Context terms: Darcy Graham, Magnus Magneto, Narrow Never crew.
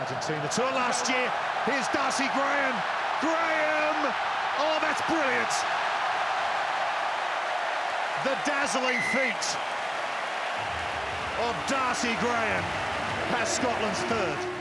Argentina tour last year. Here's Darcy Graham. Oh, that's brilliant. The dazzling feat of Darcy Graham has Scotland's third.